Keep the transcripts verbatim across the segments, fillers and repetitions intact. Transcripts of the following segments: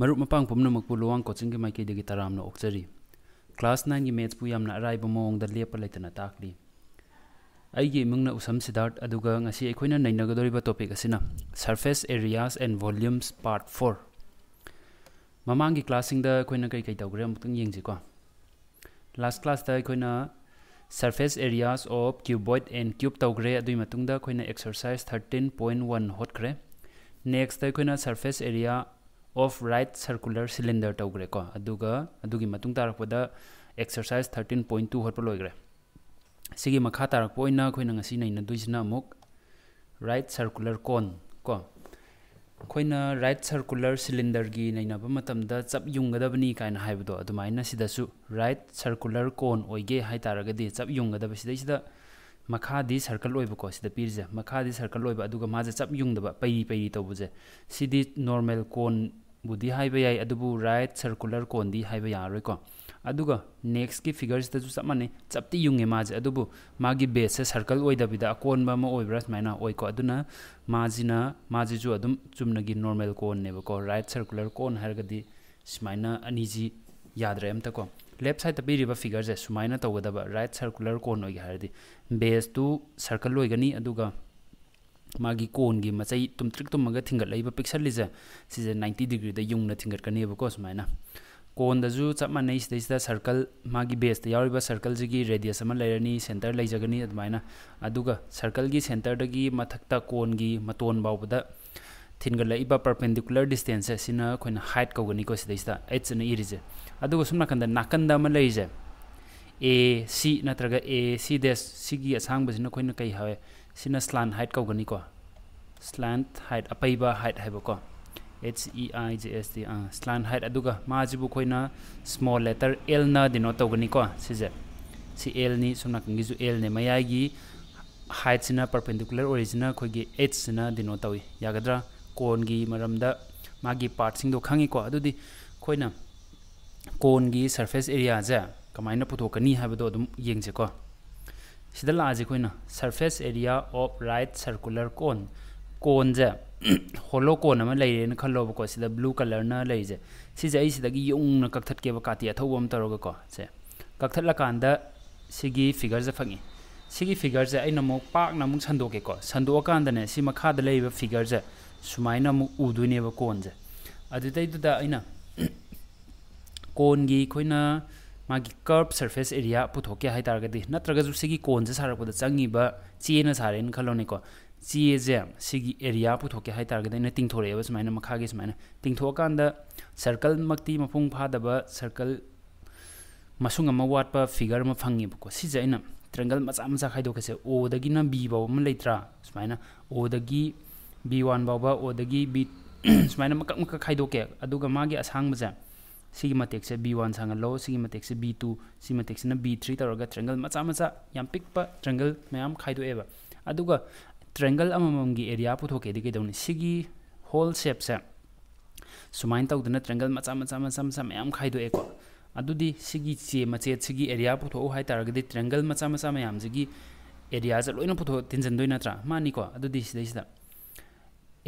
Maruk mapang pumno magpuluang coaching ki maiki digi taram no okchari. Class nine gi maths pu yamna arai bomong da lepa laitana takli. Aige mungna usam siddharth aduga ngasi ekhoina nainagadoriba topic asina surface areas and volumes part four. Mamangi classing da khoina kai kai tawgre amtung yengji ko. Last class da khoina surface areas of cuboid and cube tawgre adui matung da khoina exercise thirteen point one hotkre. Next da khoina surface area of right circular cylinder tawgre ko aduga adugi matung tarakpada exercise thirteen point two hotpa loigre sigi makha tarak poina khoina ngasi naina duisna muk right circular cone ko khoina right circular cylinder gi naina ba matam da chap yung gadabani kaina haibdo adumaina sida su right circular cone oige hai taragadi chap yung gadaba sida sida makha di circle oiba ko sida pirje makha di circle oiba aduga maje chap yung daba pai pai tobuje sidi normal cone budi haiba yai adubu right circular cone di haiba ya roi ko aduga next ki figures da ju samane chapti yunge maj adubu magi base circle oida bida kon ba ma oibras maina oi ko aduna majina maji ju adum chumnagi normal cone ne ko right circular cone hargadi smaina aniji yadre am ta ko left side ta bi riba figures e smaina tawada ba right circular cone oi hardi base to circle oi gani aduga magi cone gi machai tumtrik tumaga thingat leiba pixel lije sije ninety degree da yungna thingat kane ba ko smaina कोण दजु चप माने इस्तेस्ता circle मागी base द यारिबा circle जिगी radius अमा लेरनी सेंटर लाइजगनी अदमाइना अदुगा सर्कल गी सेंटर दगी मथक्ता कोण गी मतोन बावबदा थिनग लाइबा परपेंडिकुलर डिस्टेंस सिना खोइन हाइट कगनी को सिदेस्ता एच ने इरिजे अदुगा सुमना कंदा नाकंदा अमा लेइजे ए सी नत्रगा ए सी देस सिगी असंग बजिना खोइन कई हावे सिना स्लांट हाइट कगनी को स्लांट हाइट अपैबा हाइट हाइबो को H E I J S T uh, slant height aduga majibu koina small letter L na denote togani ko sije si L ni sumna kangi ju L ne mayai gi height sina perpendicular original khoigi H sina denote tawi yagadra kon gi maramda magi part sing do khangi ko adudi koina kon gi surface area ja kamaina puthokani habdo adum yengje ko sida la ji koina surface area of right circular cone cone ja hollow cone ama leire na khallo ba ko sida blue color na leije si jai sida gi yung na kakthak ke ba kati athobam taroga ko se kakthak la kanda sigi figure ja phangi sigi figure ja aina mo pak na mung sando ke ko sando kanda ne si makha da leiba figure ja sumaina mu udu ne ba kon ja adidai du da aina kon gi khoina magi curve surface area puthoke hai targadi natraga ju sigi kon ja sarak da changi ba chena saren khallo ne ko Chi jam sigi area puthoke hai target na ting thore bas maina makha ge smaina ting tho kan da circle makti mapung pha da ba circle masung ma wat pa figure ma phangi ko si jaina triangle ma cham sa khai do kase o da gi na b ba ma leitra smaina o da gi b one ba ba o da gi b smaina ma ka khai do ke aduga ma gi asang ma ja sigi matek se b one sang lo sigi matek se b two sigi matek se na b three taroga triangle ma cham cha yam pik pa triangle mayam khai do eba aduga triangle amamam gi area puthoke de gedon sigi whole shape sa sumain taw dana triangle macha macha macha macha mayam khaido eko adudi sigi che mache sigi area putho hai taragadi triangle macha macha mayam jigi area ja loina putho tinjan doina tra mani ko adudi sidai sida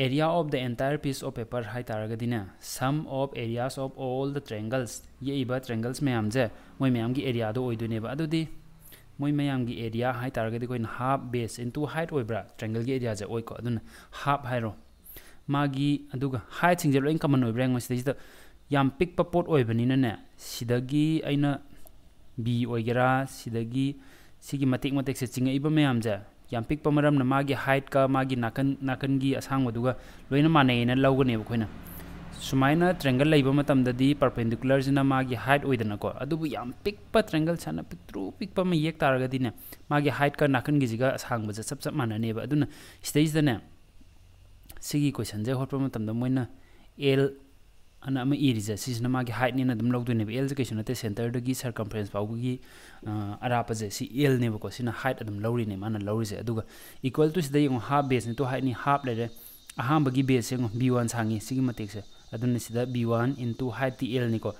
area of the entire piece of paper hai taragadi na sum of areas of all the triangles ye iba triangles mayam je moi mayam gi area do oidune ba adudi Moi mayam gi area hai target ko in half base into height oibra triangle gi area ja oi ko adun half hairo magi aduga height sing je loin common oibra ngos de yam pick pa pot oibani na ne sidagi aina b oigera sidagi sigi matik matik se chinga iba mayam ja yam pick pa maram na magi height ka magi nakan nakan gi asang waduga loina mane na lawgane ko na sumaina triangle laiba matam da di perpendicular jina magi height oidana ko adubu yam pik pa triangle chana pik tru pik pa ma yek targa dine magi height ka nakan gi jiga sang ba chap chap mana ne ba aduna stage da ne sigi question je hotpa matam da moina l ana ma e rija sisna magi height ni na dum log du ne l je na te center da gi circumference ba gi ara pa je si l ne ba ko sina height adum lowri ne mana lowri je aduga equal to sida yong half base ni to height ni half le re aham ba gi base yong b one sangi sigi matek se adun sida b one into height the l niko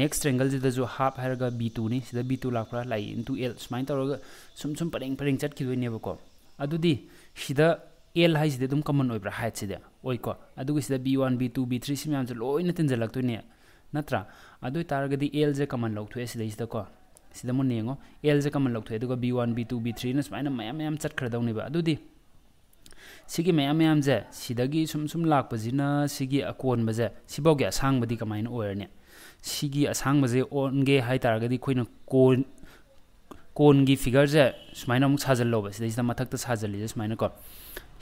next triangle jida jo half harga b two ni sida b two lakra lai into l smain taroga sum sum pareng pareng chat khidoi nebo ko adudi sida L hai sida dum common oibra height sida oiko adu sida b one b two b three sim yam lo ina tinjalak to ne natra adu targadi L je common lok thue sida sida ko sida mon nengo L je common lok thue adu b one b two b three na smaina mayam mayam chat khra daune ba adu di sigi mayam mayam je sidagi sum sum lak pa jina sigi akon ba je sibo ge asang badi kamain oir ne sigi asang ba je on ge hai targadi khoina kon kon gi figure je smaina muk sajal lo ba sida sida mathak ta sajal je smaina ko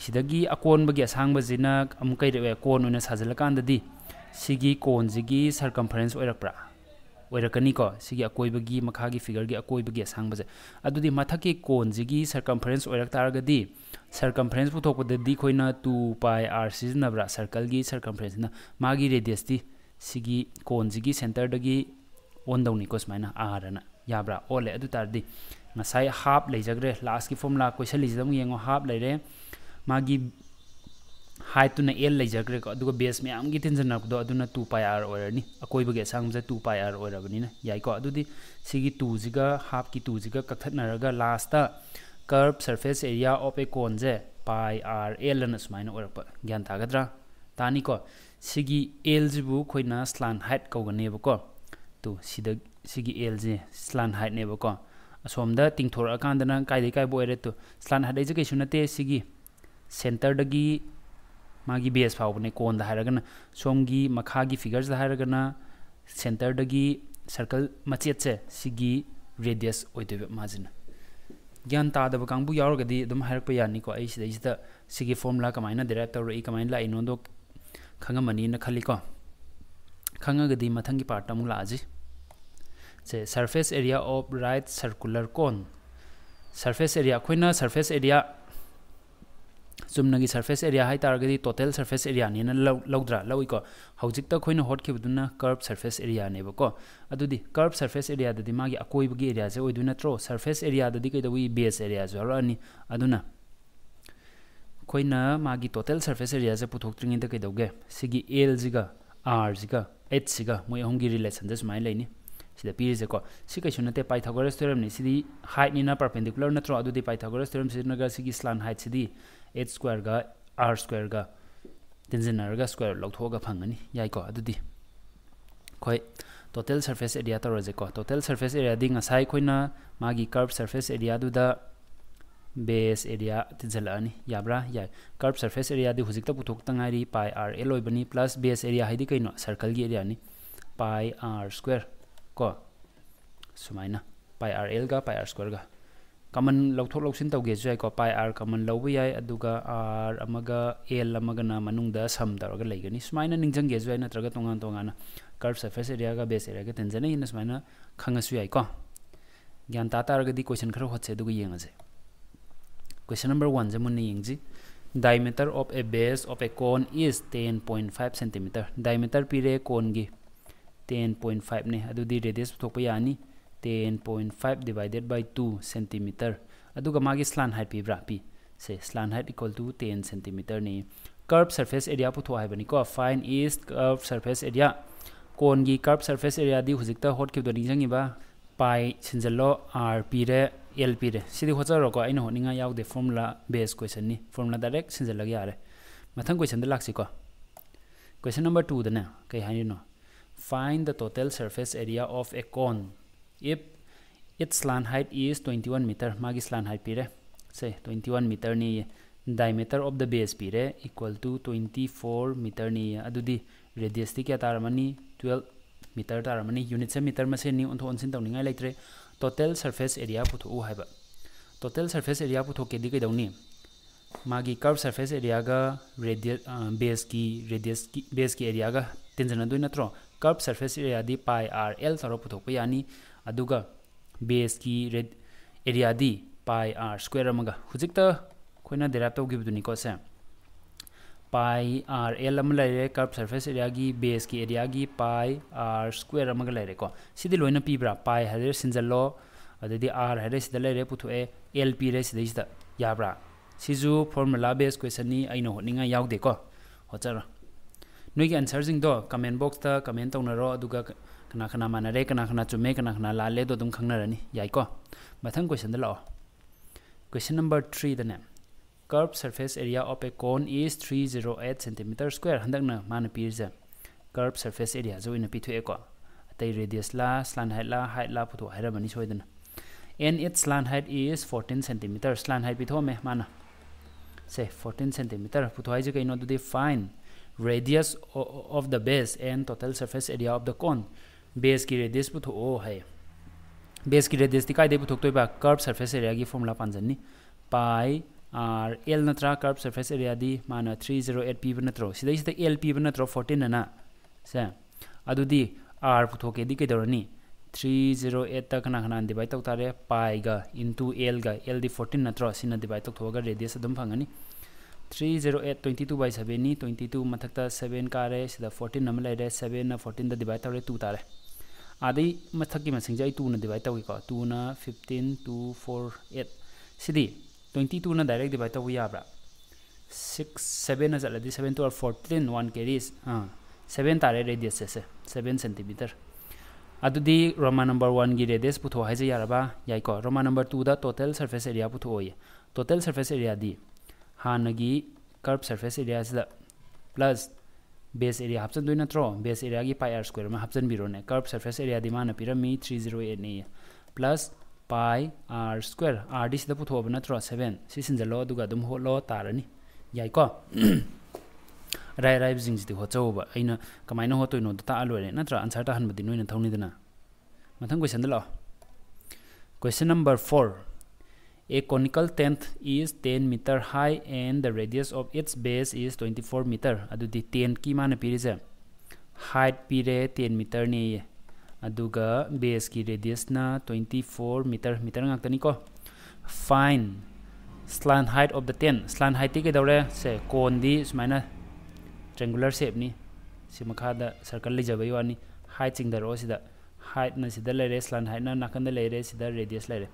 sidagi akon ba ge asang ba jina am kai re kon una sajal kan da di sigi kon jigi circumference oirakpra oirakani ko sigi akoi ba gi makha gi figure gi akoi ba ge asang ba je adu di mathak ki kon jigi circumference oirak targadi circumference put up the d coina two pi r cis nabra circle gi circumference na magi radius ti sigi cone gi center dagi on down equals minus r na yabra ole adu tar di ngasai half leijagre last ki formula question lejidam yengo half leire magi height to na l leijagre ko adu base me am gi tension na do adu na two pi r orani akoi bage sang ja two pi r oragani na yai ko adu di sigi two jiga half ki two jiga kakhat na raga last ta curved surface area of a cone je pi r l na smaina orpa gyan thagadra tani ko sigi l jibu khoina slant height ko gane bako to sida sigi l je slant height ne bako asomda tingthor akan dana kai dei kai boire to slant height education te sigi center dagi magi base phaw ne cone da haragana somgi makha gi figures da haragana center dagi circle machet che sigi radius oidebe majina Gyan ta da bakang bu yaur gadi dum harak pa yani ko aisi da is da sigi formula kamaina derap tor e kamaina la inondo khanga mani na khali ko khanga gadi mathang gi part tam la ji se surface area of right circular cone surface area khoina surface area sumna gi surface area hai tar gadi total surface area ni na laudra lawi ko haujik ta khoina hot khib duna curved surface area ne ba ko adudi curved surface area da dimagi akoi bagi area je oi duna tro surface area da dikai da wi base area je harani aduna khoina magi total surface area je puthok tringi da kai doge sigi l jiga r jiga h jiga moi hongi relation je smai laini sida piri je ko sikai suna te pythagoras theorem ni sidi height ni na perpendicular na tro adudi pythagoras theorem sidna ga sigi slant height sidi h square ga r square ga tension ga square log thoga phangani yai ko adudi khoi total surface area ta roje ko total surface area ding asai khoina magi curved surface area du da base area tijalani yabra yai curved surface area di hujik ta puthok tangai ri pi r l oibani plus base area haidi kaino circle gi area ni pi r square ko sumaina pi r l ga pi r square ga common log thok log sin tawge jai ko pi r common log bi ai aduga r amaga l amaga na manung da sum da ga leigani smaina ningjang ge jai na traga tongan tongana curve surface area ga base area ga tangent in smaina khanga su ai ko gyan ta tar ga di question kharo hotse duga yeng aje question number one jamun ne yeng ji diameter of a base of a cone is ten point five centimeters diameter pire cone gi ten point five ne adu di radius thok pa yani ten point five divided by two centimeters aduga magi slant height pi bra pi say slant height equal to ten centimeters ni curved surface area putho hai bani ko find is curved surface area cone gi curved surface area di hujikta hot kip do ni jangi ba pi sinjalo r pi re l pi re sidi hocha ro ko aina honinga yaw de formula based question ni formula direct sinjala gi are mathang question da laksi ko question number two da na kai hani no find the total surface area of a cone if its slant height is twenty-one meters magi slant height pire say twenty-one meters ni diameter of the base pire equal to twenty-four meters ni adudi radius ti kya taramani twelve meters taramani unit se meter ma se ni onthon sin tawni ngai laitre total surface area puthu u haiba total surface area putho ke dikai dawni magi curve surface area ga radius uh, base ki radius ki base ki area ga tinjana doi natro curve surface area di pi r l taro putho pa yani aduga base ki red area di pi r square amaga hujikta khoina derap to give duni ko se pi r l am laire curve surface area gi base ki area gi pi r square amaga laire ko sidi loina pi bra pi hare sinjalo adedi r hare sidale laire puthu e l p re sidai sida yabra siju formula base question ni aino honinga yaw de ko hochara noigi answer jing do comment box ta comment tauna ro aduga kana kana manare kana kana chume kana kana la le do dum khangna rani yai ko mathang question da lao question number three the name curved surface area of a cone is three hundred eight centimeters square. Handakna mana pirza curved surface area zo ina pithu eko atei radius la slant height la height la photo haira mani soidana and its slant height is fourteen centimeters. Slant height pitho me mana say fourteen centimeter photo hai je kaino do define radius of the base and total surface area of the cone. Base ki radius photo o hai base ki radius dikai de photo toiba curved surface area ki formula panjani pi r l natra curved surface area di mana three hundred eight p banatro sidai sidai l p banatro fourteen na sa adu di r photo ke di ke dorani three hundred eight ta kana kana divide tok tare pi ga into l ga l di fourteen natro sina divide tok thoga radius adum phangani three hundred eight twenty-two by seven ni twenty-two mathakta seven kare sida fourteen nam lai re seven na fourteen da divide tare two tare adai mathakki masing jai two na divide tawki ko two na fifteen two four eight sidi twenty-two na direct divide tawi abra six seven na jala di seven to fourteen one carries ha seven tare radius se seven centimeter adu di roman number one gi radius putho haije yaraba yai ko roman number two da total surface area putho oi total surface area di hanagi curved surface area is the plus base area option do natro base area gi pi r square ma option biro ne curved surface area di mana pirami three hundred eight ne plus pi r square r this the putho natro seven six in the law duga dum holo tarani yai ko rai rai jings di ho choba aina kamaina ho toino ta alore natra answer ta hanbadi noina thoni dana mathang question da lo question number four. A conical tent is ten meter high and the radius of its base is twenty-four meter. Adudi tent ki mana pirisa height pire ten meter ni aduga base ki radius na twenty-four meter meter ngak tani ko find slant height of the tent. Slant height ke dore se cone di smaina triangular shape ni simakha da circle le jabai wani height sing da ro sida height na sida le re slant height na nakanda le re sida radius le re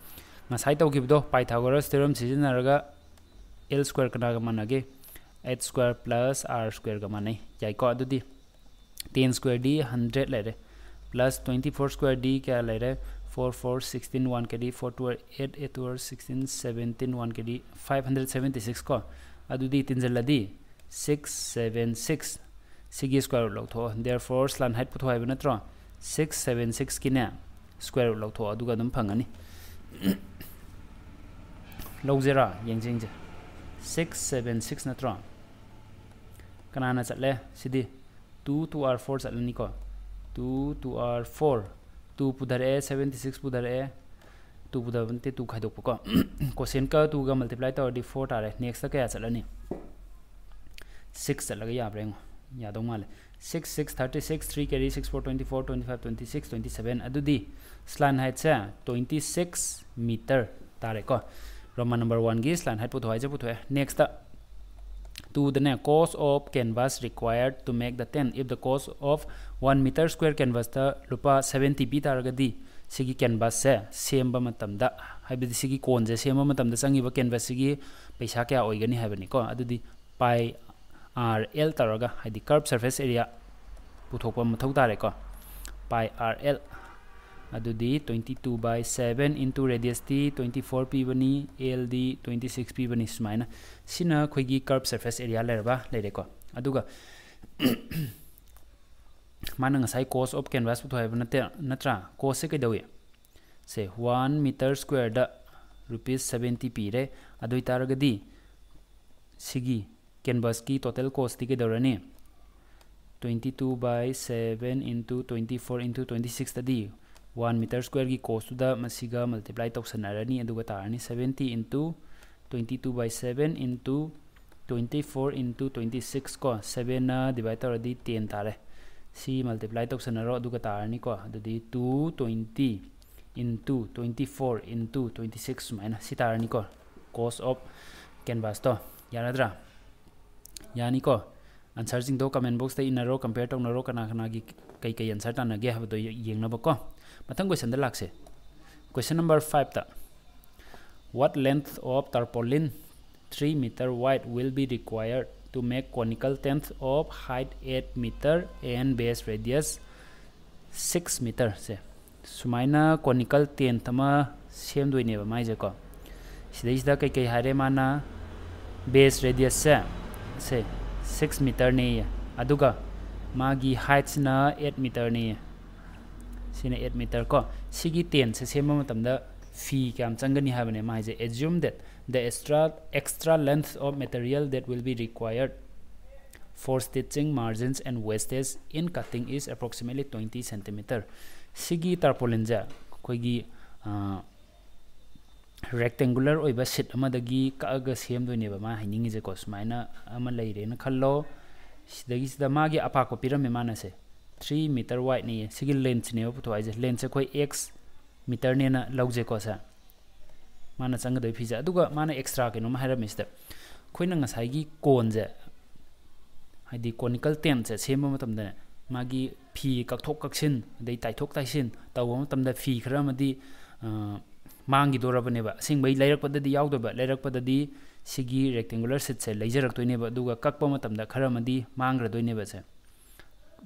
masai tau gibdo pythagoras theorem sijina raga l square kana ga manage h square plus r square ga mane yai ko adu di ten square d one hundred lere plus twenty-four square d kya lere four four sixteen one kd four two eight eight two sixteen seventeen one kd five hundred seventy-six ko adu di tin jala di six seven six sigi square lo tho therefore slant height putho haibna tro six seven six kina square lo tho adu ga dum phangani low zero yang six seven six natron kanana chatle sidi two two r four chatle niko two two r four two pudar a seventy six pudar a two pudar vante two khai dok ko cosine ka two ga multiply ta di four tare next ka ya chatle ni six chalaga ya breng ya dong male six six thirty six three carry six four twenty four twenty five twenty six twenty seven adu di slant height sa twenty six meter tare ko roman number one gi slant height putho haije putho next the two the ne cost of canvas required to make the tent if the cost of one meter square canvas the lupa seventy b taraga di sigi canvas se semba matam da haibidi sigi kon je semba matam da changi ba canvas sigi paisa kya oigani haibani ko adu di pi r l taraga haidi curved surface area puthokpa mathau tare ko pi r l adu di twenty-two by seven into radius t twenty-four p bani l d twenty-six p bani smaina sina khoi gi curved surface area lerba lere ko aduga manang sai cos of canvas putho haibna te natra cos se kedawi se one meter square da rupees seventy p re adoi taraga di sigi canvas ki total cost ki dorani twenty-two by seven into twenty-four into twenty-six tadi one meter square ki cost da masiga multiply toksanarani aduga tarani seventy into twenty-two by seven into twenty-four into twenty-six ko seven na divide taradi ten tare si multiply toksanaro aduga tarani ko adudi two hundred twenty into twenty-four into twenty-six minus si tarani ko cost of canvas to yaradra yani ko answer jing do comment box ta inaro compare to naro kana kana gi kai kai answer ta na ge ha do yengna ba ko matang question da lakse question number five ta what length of tarpaulin three meter wide will be required to make conical tent of height eight meter and base radius six meter se sumaina conical tent ma sem do ne ba mai je ko sidai sida kai kai hare mana base radius se six meter ni aduga magi height na eight meter ni sina eight meter ko sigi ten se sema matam da phi kyam changani habane ma is assume that the extra extra length of material that will be required for stitching margins and wastage in cutting is approximately twenty centimeter sigi tarpaulin ja koi gi rectangular oiba sheet amadagi kaaga sem doine ba ma hiningi je ko smaina ama leire na khallo sidagi sida magi apa ko piram ma na se three meter wide ni sigi length ne opu thwai je length se koi x meter ne na lauje ko sa mana chang doi phija aduga mana extra ke no ma hira mister khoi na ngasai gi kon je haidi conical ten se sema matam da magi phi kak thok kak sin dei tai thok tai sin taw matam da phi khara ma di mangi doraba neba sing bai lairak pada di yaw doba lairak pada di sigi rectangular set se laijarak to neba duga kakpa matam da khara madi mangra do neba se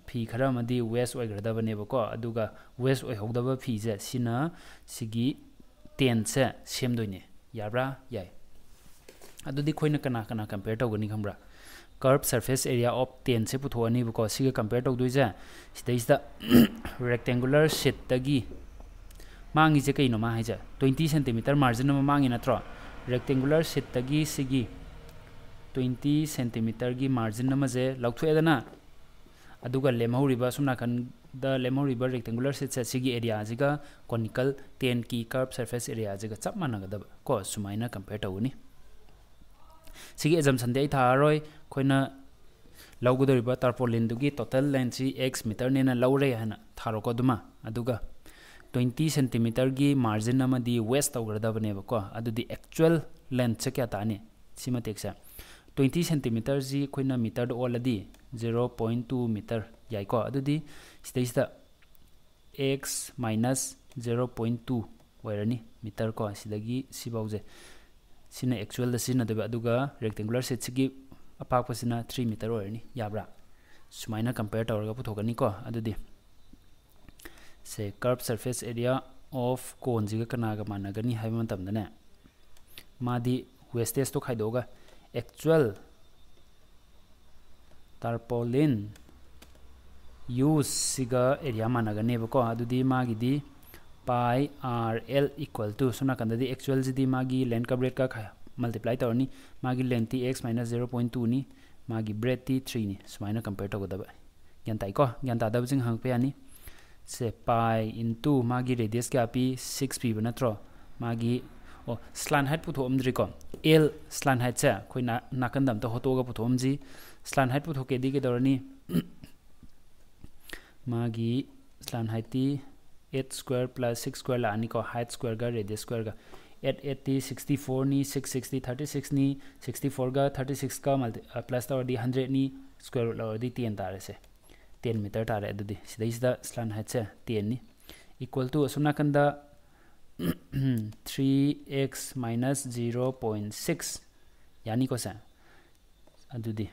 phi khara madi west oi grada ba neba ko aduga west oi hogda ba phi je sina sigi ten se sem do ne yabra yai adu di khoina kana kana compare to gani khambra curved surface area of ten se putho ani ba ko sigi compare to duja sida is the rectangular set tagi mangi je kaino ma haija twenty centimeter margin ma mangi na tro rectangular sheet tagi sigi twenty centimeter gi margin ma je lakthu edana aduga lemho river sumna kan the lemho river rectangular sheet se sigi area jiga conical ten ki curved surface area jiga chap managa da ko sumaina compare tawuni sigi assumption dei tha roi khoina laugu do river tarpaulin dugi total length x meter ne na lawre hana tharo ko duma aduga twenty centimeter gi margin na ma di west awgrada bane ba ko adu di actual length se kya ta ne sima teksa twenty centimeter ji khoina meter do aladi zero point two meter yai ko adu di sida sida x minus zero point two wairani meter ko sidagi sibauze sina actual da sina da adu ga rectangular set gi apak pasina three meter wairani yabra sumaina compare ta orga puthogani ko adu di say curved surface area of cone jiga kanaga managani haiman tamda ne madi wastage to khaidoga actual tarpaulin use siga area managane ba ko adu di magi di pi rl equal to suna kanda di actual ji di magi length ka breadth ka multiply tarni magi length x minus zero point two ni magi breadth three ni sumaina compare to godaba gyan tai ko gyan ta da jing hang pe ani say pi into magi radius kya pi six pi banatro magi oh slant height putho omdri ko l slant height cha khoi na nakandam to hotoga puthom ji slant height putho ke di ke dorani magi slant height ti eight square plus six square la ani ko height square ga radius square ga eight eighty sixty-four ni six sixty thirty-six ni sixty-four ga thirty-six ka multiply plus ta di one hundred ni square root la di ten ta se ten meter tare adudi sida isda slant height se ten ni equal to asumna kanda three x minus zero point six yani ko sa adudi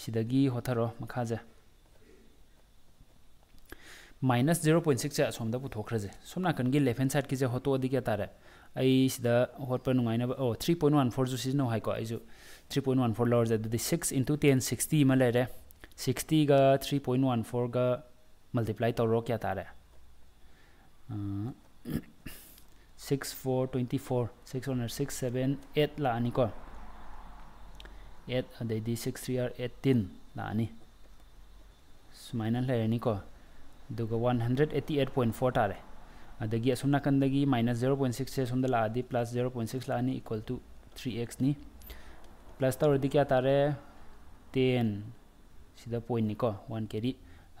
sidagi hotharo makha ja minus zero point six se asomda puthokra je sumna kan gi left hand side ki je hoto adike tare ai sida hot pa nungaina oh three point one four ju sino hai ko ai ju three point one four lor ja adudi six into ten sixty ma le re sixty ga three point one four ga multiply taro kya tare uh, six four twenty-four six on six seven eight la ani ko eight adai di six three are eighteen la ani sumaina la ani ko duga one hundred eighty-eight point four tare adagi asumna kandagi minus zero point six se sumda la adi plus zero point six la ani equal to three x ni plus taro di kya tare ten sida point ni ko one carry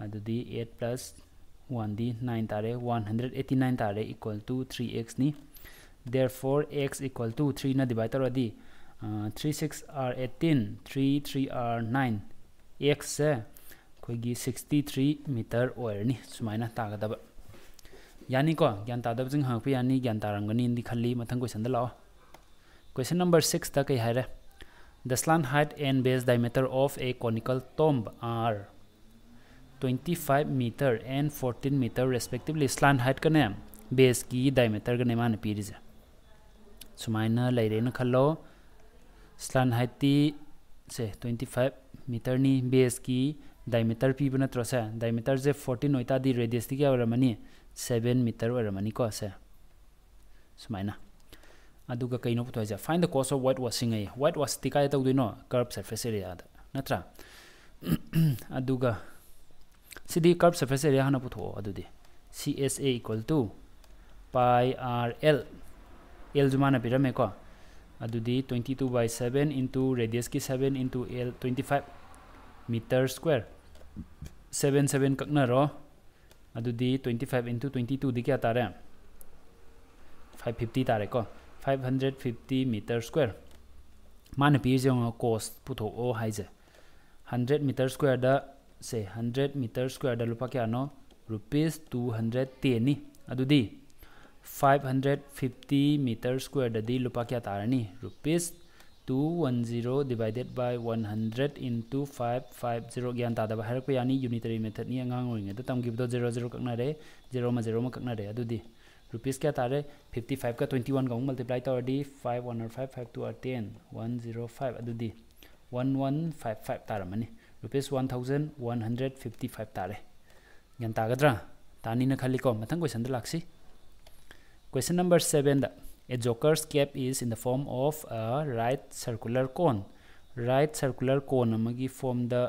adu di eight plus one di nine tare one hundred eighty-nine tare equal to three x ni therefore x equal to three na divide tar adi uh, three six are eighteen three three are nine x eh, koi gi sixty-three meter oir ni sumaina ta ga daba yani ko gyan ta dab jing ha pi yani gyan ta rang ni khali mathang question da lao question number six ta kai haira the slant height and base diameter of a conical tomb are twenty-five meter and fourteen meter respectively slant height ka name base ki diameter ka name an piriza sumaina lairena khallo slant height ti se twenty-five meter ni base ki diameter pi bana trosa diameter je fourteen oita di radius ti kya ramani seven meter ramani ko ase sumaina aduga kaino puto ja find the cost of whitewashing a whitewash ti kai tau dino curved surface area da natra aduga sidi curved surface area hana puto adudi C S A equal to pi r l l jumana pirame ko adudi twenty-two by seven into radius ki seven into l twenty-five meter square seven seven kakna ro adudi twenty-five into twenty-two di kya tare five fifty tare ko five hundred fifty meter square mane pi jong cost putho o haije one hundred meter square da say one hundred meter square da lupa kya no rupees two hundred ten ni adudi five hundred fifty meter square da di lupa kya tarani rupees two hundred ten divided by one hundred into five fifty gyan ta da bahar ko yani unitary method ni angang hoinga da tam gibdo zero zero kakna re zero ma zero ma kakna re adudi rupees kya tare fifty-five ka twenty-one ka multiply ta already five one five five two ten one zero five adudi eleven fifty-five taramani rupees eleven fifty-five tare gyan ta gadra tani na khali ko mathang question da laksi question number seven da a joker's cap is in the form of a right circular cone right circular cone amagi form the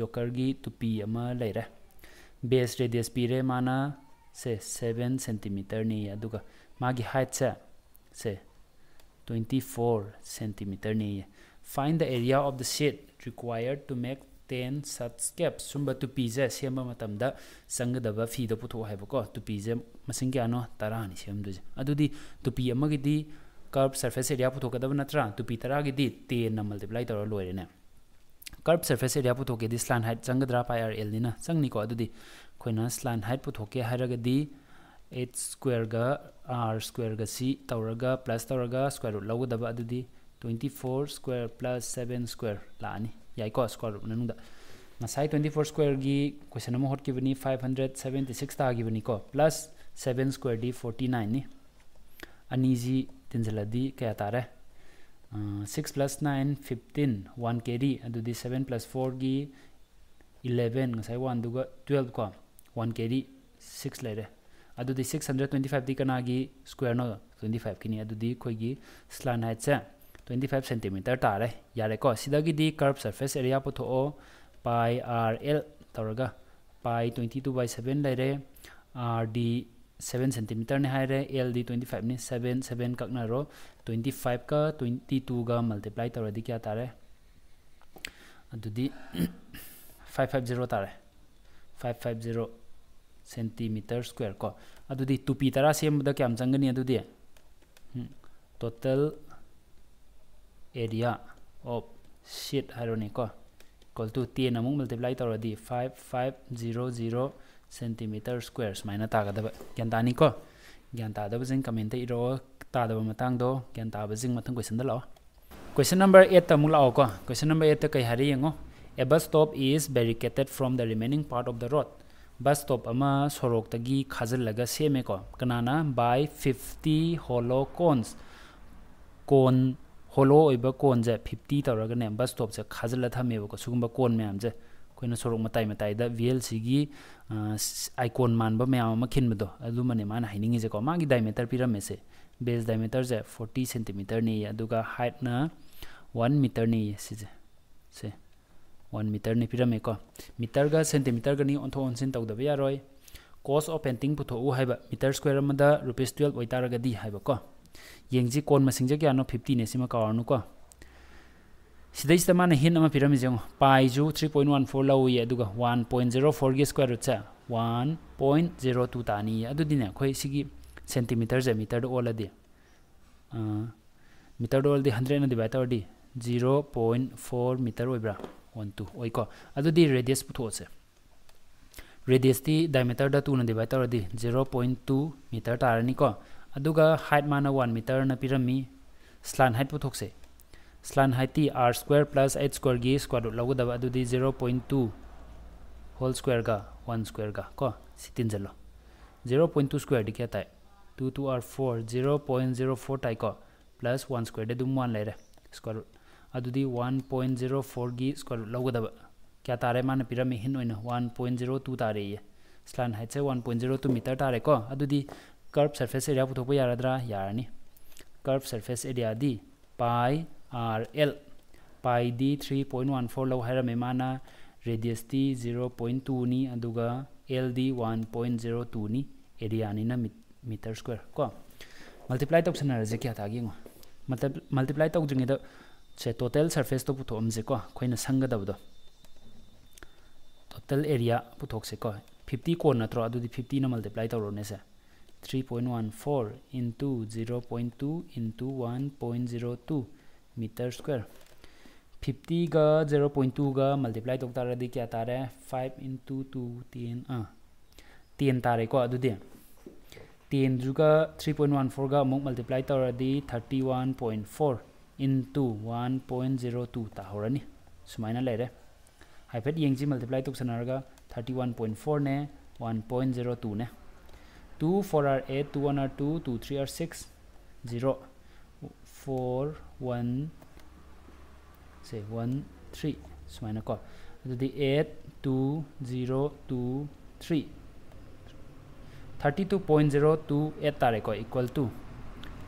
joker gi tupi ama leira base radius pire mana say seven centimeter ni aduga magi height sa say twenty-four centimeter ni find the area of the sheet required to make ten such caps sumba tupi ja sema matam da sangdaba fi da putho haiba ko tupi je masing kya no tara ni sem du adudi tupi amagi di curved surface area putho ka da natra tupi tara gi di ten na multiply tor loire na curved surface area putho ke di slant height sangdra pi r l ni na sangni ko adudi khoina slant height putho ke haira ga di h square ga r square ga c tauraga plus tauraga square root lagu da ba adudi twenty-four square plus seven square lani yai ko square nanu da masai twenty-four square gi question number hot given five hundred seventy-six ta given ko plus seven square d forty-nine ni aniji tinjala di kya tare six plus nine fifteen one kd adu di seven plus four gi eleven masai one duga twelve ko one kd six lere adu di six hundred twenty-five di kana gi square no twenty-five kini adu di khoi gi slant height cha twenty-five centimeter tare yare ko sidagi di curved surface area putho o pi rl toraga pi twenty-two by seven lere rd seven centimeter ne haire ld twenty-five ne seven seven kakna ro twenty-five ka twenty-two ga multiply toradi kya tare adudi five fifty tare five fifty centimeter square ko adudi tupi tara sem da kyam changani adudi total area of sheet haronico equal to ten among multiply already five five zero zero centimeter squares minus tagadaba gyantani ko gyantada bazing comment iro tadaba matang do gyantaba bazing matang question da law question number eight tamula ko question number eight kai hari yango a bus stop is barricaded from the remaining part of the road bus stop ama sorok tagi khajal laga same ko kanana by fifty hollow cones cone hollow oiba cone je fifty tawraga ne bus stop je khajala thameba ko sugumba cone myam je koina sorok matai matai da V L C gi icon manba myam ma khin bdo adu mane man hainingi je ko magi diameter piram ese base diameter je forty centimeter ne aduga height na one meter ne se je se one meter ne piram eko meter ga centimeter ga ni onto onsin tawda ba yaroi cost of painting putho u haiba meter square ma da rupees twelve oitara ga di haiba ko yengji kon masing ja kyano fifty ne sima ka arnu ko sidai sima na hin ama piram jeng pi ju three point one four law ye aduga one point zero four ge square root cha one point zero two tani adu dine khoi sigi centimeter ja meter do ola de meter do ola de one hundred na divide ta di zero point four meter oibra one two oi ko adu di radius putho cha radius ti diameter da two na divide ta di zero point two meter tarani ko aduga height mana one meter na pirami slant height puthok se slant height ti r square plus h square gi square root lagu da adu di zero point two whole square ga one square ga ko sitin jalo zero point two square dikya tai two two r four zero point zero four tai ko plus one square de dum one lere square root adudi one point zero four gi square root logada kya tare mana pirami hin oina one point zero two tare ye slant height se one point zero two meter tare ko adudi curve surface area puthokpa yaradra yarani curve surface area di pi rl pi d three point one four lo hairame mana radius di zero point two ni aduga l di one point zero two ni area ni na meter square ko multiply option na je kya thagi multiply to jing da se total surface to puthom je ko khoina sanga da do total area puthok se ko fifty ko na tro adu di fifty na multiply to ro ne se three point one four into zero point two into one point zero two meter square fifty ga zero point two ga multiply to tara di kya tare five into two ten ah ten tare ko adu di ten juga three point one four ga amuk multiply tara di thirty-one point four into one point zero two ta horani sumaina lere haifet yengji multiply to sanarga thirty-one point four ne one point zero two ne two four are eight two one are two two three are six zero four one say one three so minus call the eight two zero two three thirty-two point zero two eight are equal to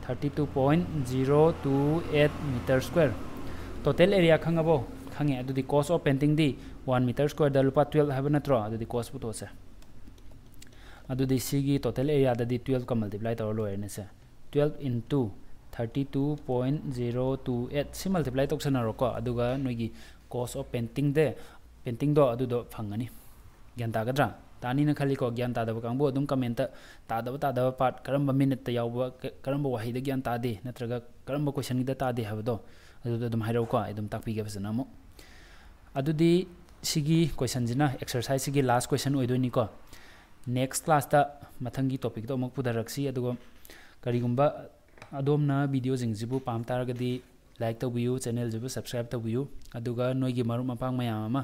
thirty-two point zero two eight meter square total area khangabo khange adu the cost of painting the one meter square the lupa twelve have na tro adu the cost put ose adu the C total area that the twelve ka multiply to lo ene se twelve into thirty-two point zero two eight si multiply to option ro ko adu ga noi gi cost of painting de painting do adu do phangani gyan ta gadra tani na khali ko gyan ta da ka bo adum comment ta da ta da part karamba minute ta yaw karamba wahi da gyan ta de natraga karamba question da ta de ha do adu adum hairo ko adum takpi ge phasana mo adu di sigi question jina exercise sigi last question oidoi ni ko next class ta mathangi topic to amuk pudaraksi adugo karigumba adomna video jingjibu pam taragadi like tobiu channel jibu subscribe tobiu aduga noigi marum apang mayam ama